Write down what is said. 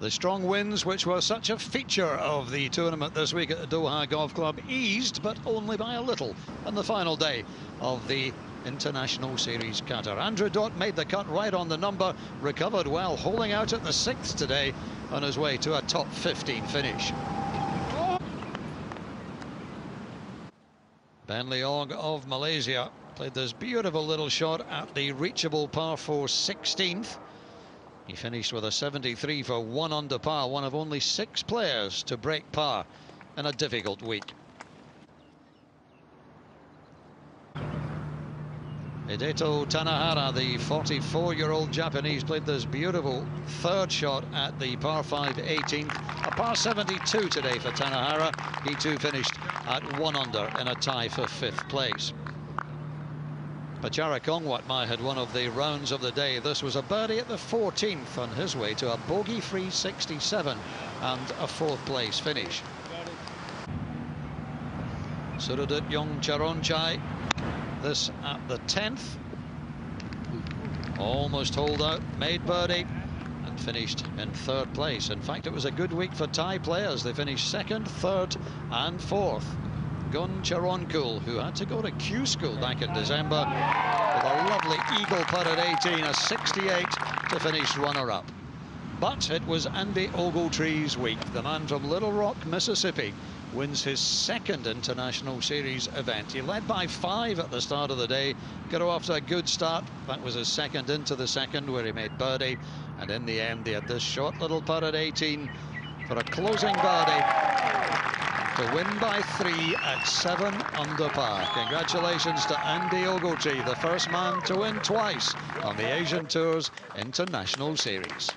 The strong winds, which were such a feature of the tournament this week at the Doha Golf Club, eased, but only by a little, on the final day of the International Series Qatar. Andrew Dodd made the cut right on the number, recovered well, holing out at the sixth today on his way to a top 15 finish. Ben Leong of Malaysia played this beautiful little shot at the reachable par 4 16th. He finished with a 73 for 1 under par, one of only 6 players to break par in a difficult week. Eito Tanahara, the 44-year-old Japanese, played this beautiful third shot at the par 5 18th. A par 72 today for Tanahara. He too finished at 1 under in a tie for 5th place. Achara Kongwatmai had one of the rounds of the day. This was a birdie at the 14th on his way to a bogey-free 67 and a 4th-place finish. Suradit Yongcharonchai, this at the 10th. Almost holed out, made birdie, and finished in 3rd place. In fact, it was a good week for Thai players. They finished 2nd, 3rd, and 4th. Yongcharonchai, who had to go to Q school back in December, with a lovely eagle putt at 18, a 68 to finish runner-up. But it was Andy Ogletree's week. The man from Little Rock, Mississippi, wins his 2nd International Series event. He led by 5 at the start of the day, got off to a good start. That was his 2nd into the 2nd, where he made birdie, and in the end, he had this short little putt at 18 for a closing birdie to win by 3 at 7 under par. Congratulations to Andy Ogletree, the first man to win twice on the Asian Tour's International Series.